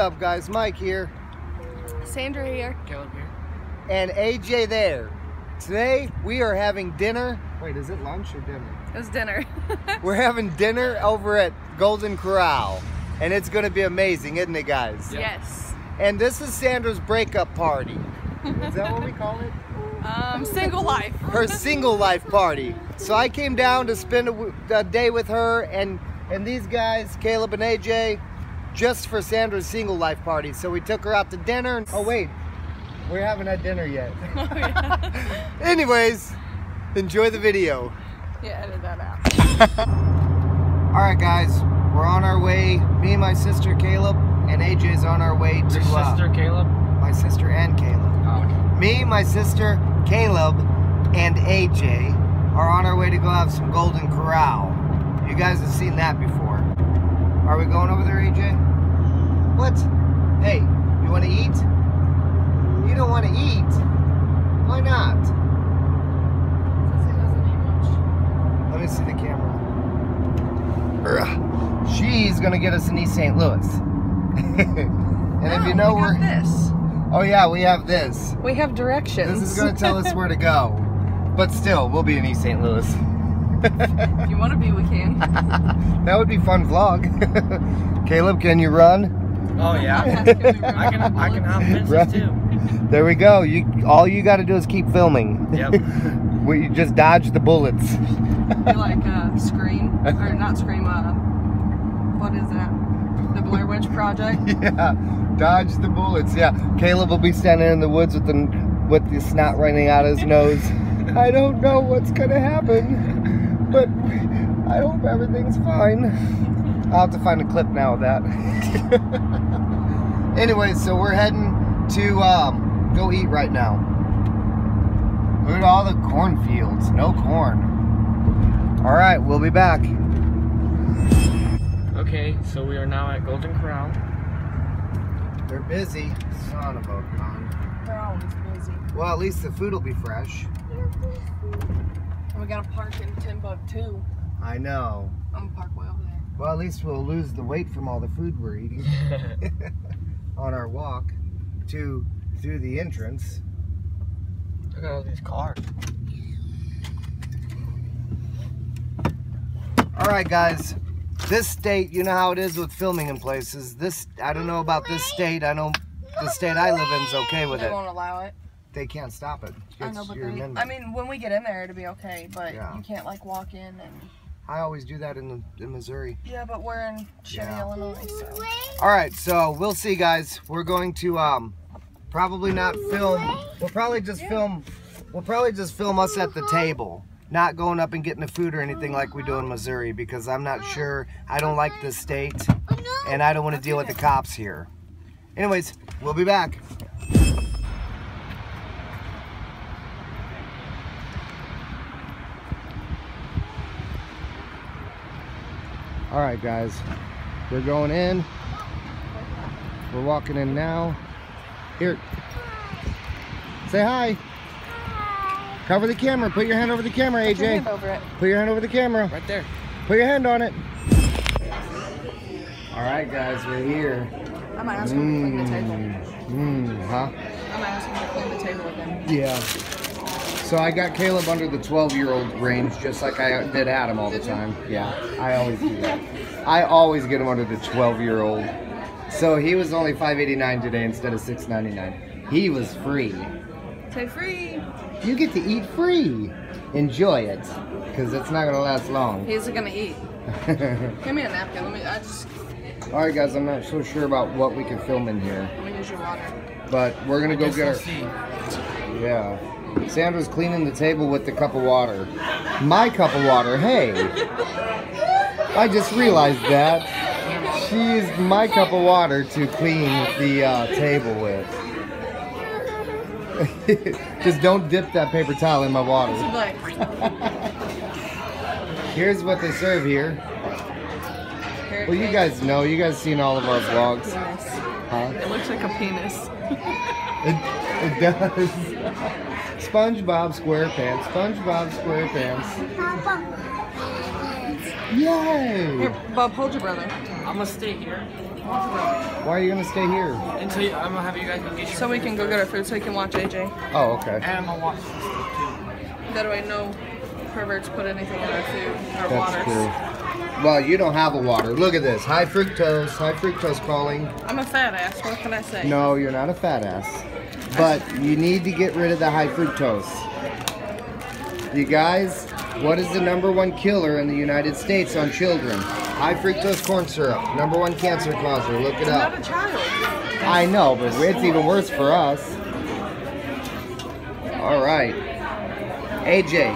up, guys? Mike here. Sandra here. Caleb here. And AJ there. Today we are having dinner. Wait, is it lunch or dinner? It was dinner. We're having dinner over at Golden Corral. And it's going to be amazing, isn't it, guys? Yep. Yes. And this is Sandra's breakup party. Is that what we call it? Single life. Her single life party. So I came down to spend a day with her and these guys, Caleb and AJ, just for Sandra's single life party. So we took her out to dinner. Oh, wait. We haven't had dinner yet. Oh, yeah. Anyways, enjoy the video. Yeah, edit that out. All right, guys. We're on our way. Me and my sister Caleb and AJ's on our way to. Your sister Caleb? My sister and Caleb. Oh, okay. Me, my sister, Caleb, and AJ are on our way to go have some Golden Corral. You guys have seen that before. Are we going over there, AJ? What? Hey, you want to eat? You don't want to eat? Why not? Because it doesn't eat much. Let me see the camera. Ugh. She's going to get us in East St. Louis. And no, if you know we're... this. Oh yeah, we have this. We have directions. This is going to tell us where to go. But still, we'll be in East St. Louis. If you want to be, we can. That would be fun vlog. Caleb, can you run? Oh yeah, I can hop fences too. There we go. All you got to do is keep filming. Yep. We just dodge the bullets. You like Scream, or not Scream? What is that? The Blair Witch Project. Yeah, dodge the bullets. Yeah, Caleb will be standing in the woods with the snot running out his nose. I don't know what's gonna happen, but I hope everything's fine. I'll have to find a clip now of that. Anyway, so we're heading to go eat right now. Look at all the cornfields. No corn. All right, we'll be back. Okay, so we are now at Golden Corral. They're busy. Son of a gun. They're always busy. Well, at least the food will be fresh. And we got to park in Timbuktu. I know. I'm going to park way over there. Well, at least we'll lose the weight from all the food we're eating on our walk through the entrance. Look at all these cars. All right, guys. This state, you know how it is with filming in places. This, I don't know about this state. I know the state I live in is okay with it. They won't allow it. They can't stop it. I know, but I mean, when we get in there, it'll be okay. But yeah, you can't like walk in and. I always do that in Missouri. Yeah, but we're in Chevy, Illinois. So. All right, so we'll see, guys. We're going to probably not film. We'll probably just film. We'll probably just film us at the table, not going up and getting the food or anything like we do in Missouri, because I'm not sure. I don't like this state, and I don't want to deal with the cops here. Anyways, we'll be back. All right, guys, we're going in. We're walking in now. Here, say hi. Hi. Cover the camera. Put your hand over the camera, AJ. Put your hand over it. Put your hand over the camera. Right there. Put your hand on it. All right, guys, we're here. I might ask him to clean the table. I might ask him to clean the table again. Yeah. So I got Caleb under the 12-year-old range, just like I did Adam all the time. Yeah, I always do that. I always get him under the 12-year-old. So he was only $5.89 today instead of $6.99. He was free. So free. You get to eat free. Enjoy it, because it's not going to last long. He's going to eat. Give me a napkin. All right, guys, I'm not so sure about what we can film in here. Let me use your water. But we're going to go get our... Yeah. Sandra's cleaning the table with the cup of water. My cup of water, hey. I just realized that. She used my cup of water to clean the table with. Just don't dip that paper towel in my water. Here's what they serve here. Well, you guys know. You guys seen all of our vlogs. Huh? It looks like a penis. It does. Spongebob Squarepants. Spongebob Squarepants. Yay! Here, Bob, hold your brother. I'm gonna stay here. Why are you gonna stay here? Until you, I'm gonna have you guys go get your food. We can go get our food so we can watch AJ. Oh, okay. And I'm gonna watch this too. That way no perverts put anything in our food or water. True. Well, you don't have a water. Look at this. High fructose calling. I'm a fat ass, what can I say? No, you're not a fat ass. But you need to get rid of the high fructose. You guys, what is the #1 killer in the United States on children? High fructose corn syrup, #1 cancer causer. Look it up. I'm not a child. I know, but it's even worse for us. All right, AJ,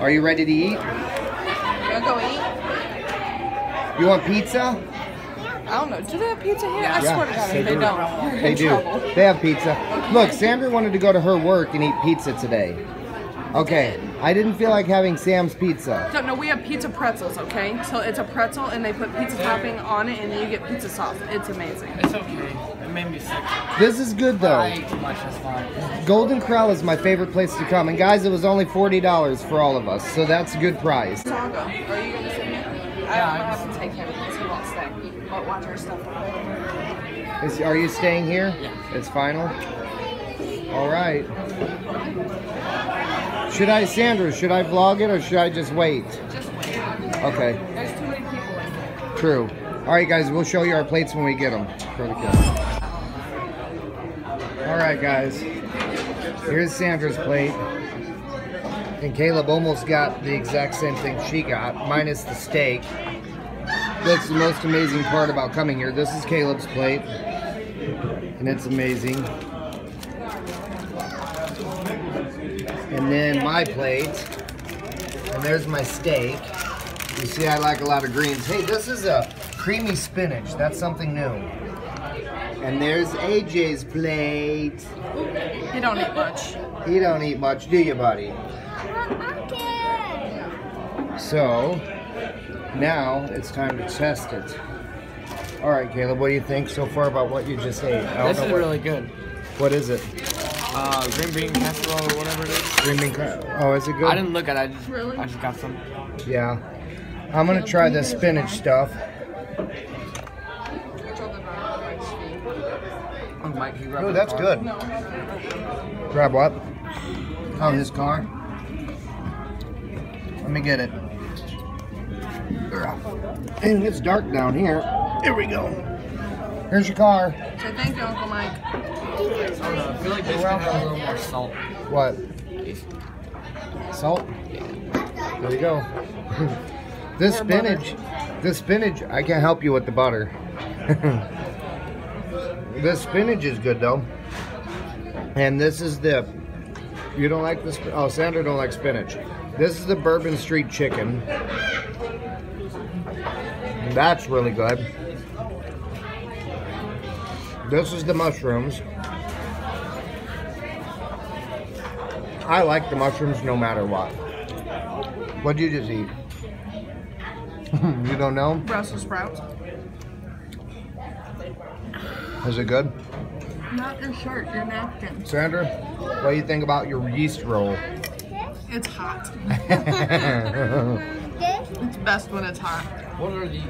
are you ready to eat? I'll go eat. You want pizza? I don't know. Do they have pizza here? Yeah. I swear to God, they don't. They do. Trouble. They have pizza. Okay. Look, Sandra wanted to go to her work and eat pizza today. Okay, I didn't feel like having Sam's pizza. No, no, we have pizza pretzels, okay? So it's a pretzel and they put pizza topping on it and you get pizza sauce. It's amazing. It's okay. It made me sick. This is good though. I ate too much, that's fine. Golden Corral is my favorite place to come. And guys, it was only $40 for all of us, so that's a good price. Tongo, are you going to sit here? I don't have to take him because he won't stay. But watch our stuff out. Are you staying here? Yeah. It's final? All right. Should I, Sandra, should I vlog it or should I just wait? Just wait. Okay. There's too many people in there. True. All right, guys, we'll show you our plates when we get them for the kids. All right, guys. Here's Sandra's plate. And Caleb almost got the exact same thing she got, minus the steak. That's the most amazing part about coming here. This is Caleb's plate, and it's amazing. And then my plate, and there's my steak. You see, I like a lot of greens. Hey, this is a creamy spinach. That's something new. And there's AJ's plate. You don't eat much. You don't eat much, do you, buddy? So, now it's time to test it. All right, Caleb, what do you think so far about what you just ate? This is really good. What is it? Green bean casserole or whatever it is. Green bean casserole. Oh, is it good? I didn't look at it. I just got some. Yeah. I'm going to try the spinach stuff. Oh, Mike, you grab that's good. Grab what? Oh, his car. Let me get it. And it's dark down here. Here we go. Here's your car. So thank you, Uncle Mike. I feel like this could have a little more salt. What? Salt? Yeah. There you go. This more spinach, this spinach, I can't help you with the butter. This spinach is good though. And this is the, you don't like this, oh, Sandra don't like spinach. This is the Bourbon Street chicken. That's really good. This is the mushrooms. I like the mushrooms no matter what. What'd you just eat? You don't know? Brussels sprouts. Is it good? Not your shirt, your napkin. Sandra, what do you think about your yeast roll? It's hot. It's best when it's hot. What are these?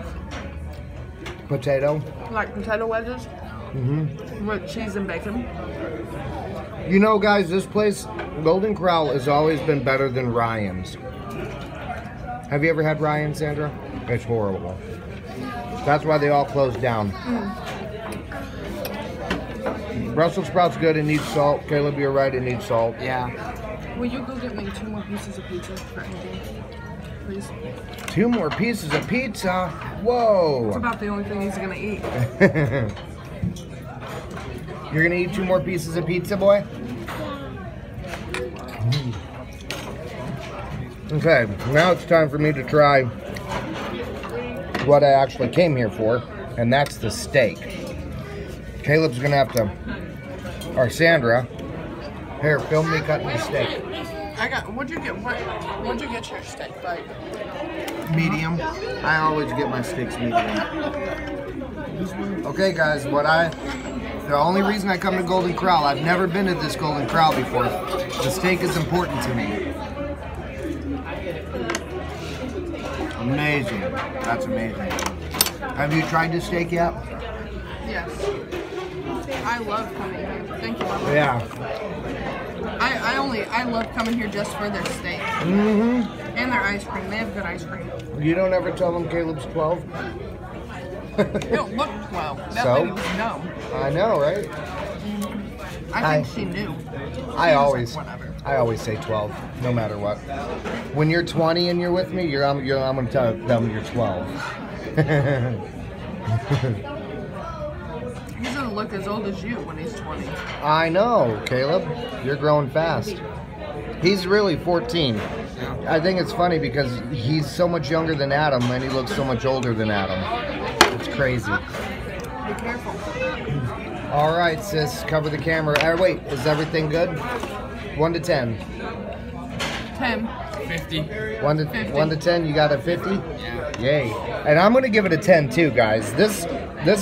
Potato. Like potato wedges? Mm-hmm. With cheese and bacon. You know, guys, this place, Golden Corral, has always been better than Ryan's. Have you ever had Ryan's, Sandra? It's horrible. That's why they all closed down. Mm. Brussels sprouts good. It needs salt. Caleb, you're right. It needs salt. Yeah. Will you go get me 2 more pieces of pizza for AJ, please? 2 more pieces of pizza? Whoa. That's about the only thing he's going to eat. You're gonna eat 2 more pieces of pizza, boy? Okay, now it's time for me to try what I actually came here for, and that's the steak. Caleb's gonna have to, or Sandra, here, film me cutting the steak. I got, what'd you get your steak, like? Medium. I always get my steaks medium. Okay, guys, the only reason I come to Golden Corral, I've never been to this Golden Corral before. The steak is important to me. Amazing. That's amazing. Have you tried this steak yet? Yes. I love coming here. Thank you. Yeah. I love coming here just for their steak. Mm-hmm. And their ice cream. They have good ice cream. You don't ever tell them Caleb's 12? It don't look 12. That lady was dumb. I know, right? I think she knew. I always say 12, no matter what. When you're 20 and you're with me, I'm gonna tell them you're 12. He's gonna look as old as you when he's 20. I know, Caleb. You're growing fast. He's really 14. I think it's funny because he's so much younger than Adam and he looks so much older than Adam. It's crazy. Be careful. All right, sis, cover the camera. Wait, is everything good? 1 to 10. 10. 50. 1 to 10, you got a 50? Yeah. Yay. And I'm gonna give it a 10 too, guys. This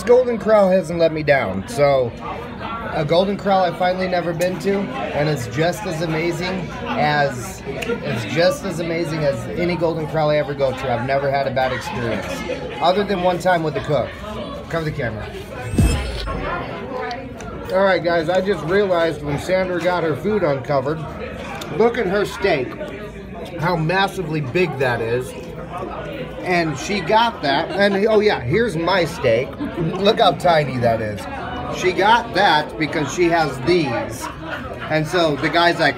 Golden Corral hasn't let me down. So, a Golden Corral I've finally never been to, and it's just as amazing as any Golden Corral I ever go to. I've never had a bad experience, other than one time with the cook. Cover the camera. All right, guys, I just realized when Sandra got her food uncovered, look at her steak, how massively big that is. And she got that, and oh yeah, here's my steak. Look how tiny that is. She got that because she has these. And so the guy's like,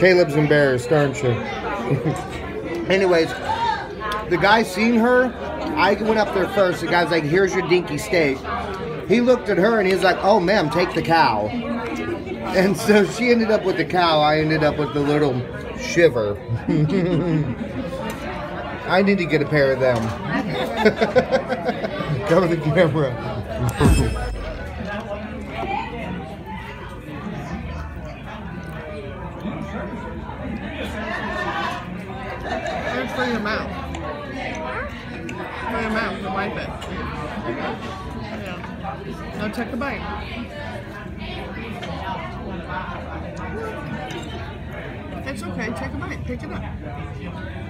Caleb's embarrassed, aren't you? Anyways, the guy seen her, I went up there first, the guy's like, here's your dinky steak. He looked at her and he's like, oh, ma'am, take the cow. And so she ended up with the cow. I ended up with the little shiver. I need to get a pair of them. Cover the camera. There's free amount. Free amount to wipe it. Now take a bite. It's okay, take a bite, pick it up.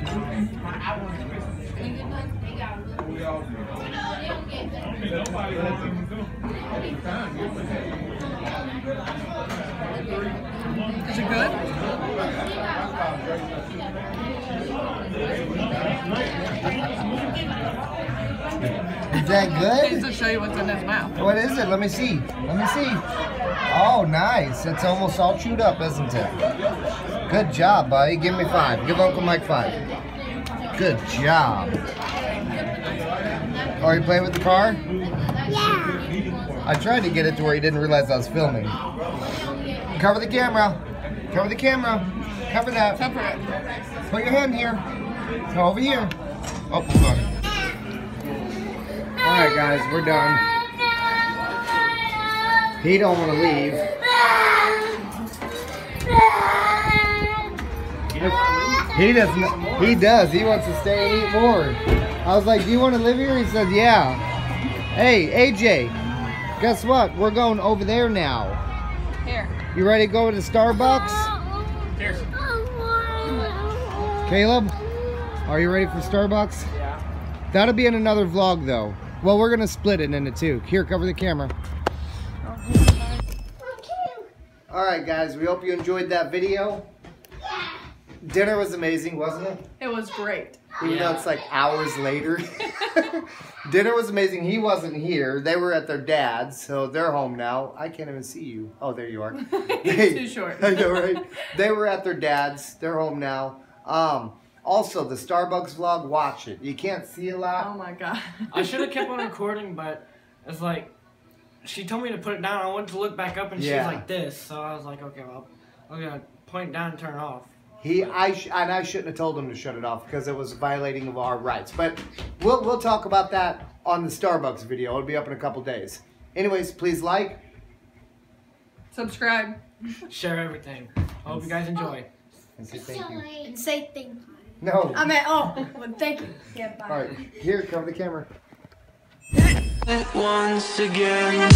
Is it good? Is that good? He's to show you what's in his mouth. What is it? Let me see. Let me see. Oh, nice. It's almost all chewed up, isn't it? Good job, buddy. Give me 5. Give Uncle Mike 5. Good job. Are you playing with the car? Yeah. I tried to get it to where he didn't realize I was filming. Cover the camera. Cover the camera. Cover that. Cover it. Put your hand here. Go over here. Oh, hold on. Alright guys, we're done. He don't want to leave. He doesn't. He does. He wants to stay and eat more. I was like, do you want to live here? He said, yeah. Hey, AJ, guess what? We're going over there now. Here. You ready to go to Starbucks? Here. Caleb, are you ready for Starbucks? Yeah. That'll be in another vlog though. Well, we're going to split it into two. Here, cover the camera. Alright guys, we hope you enjoyed that video. Yeah. Dinner was amazing, wasn't it? It was great. Even though it's like hours later. Dinner was amazing. He wasn't here. They were at their dad's, so they're home now. I can't even see you. Oh, there you are. You're too short. I know, right? They were at their dad's. They're home now. Also, the Starbucks vlog, watch it. You can't see a lot. Oh my god. I should have kept on recording, but it's like, she told me to put it down. I went to look back up and she was like this. So I was like, okay, well, I'm going to point down and turn it off. I shouldn't have told him to shut it off because it was violating of our rights. But we'll talk about that on the Starbucks video. It'll be up in a couple days. Anyways, please like. Subscribe. Share everything. I hope you guys enjoy. And say thank you. And say thank you. No. I mean, oh, well, thank you. Yeah, bye. All right, here, cover the camera. Once again.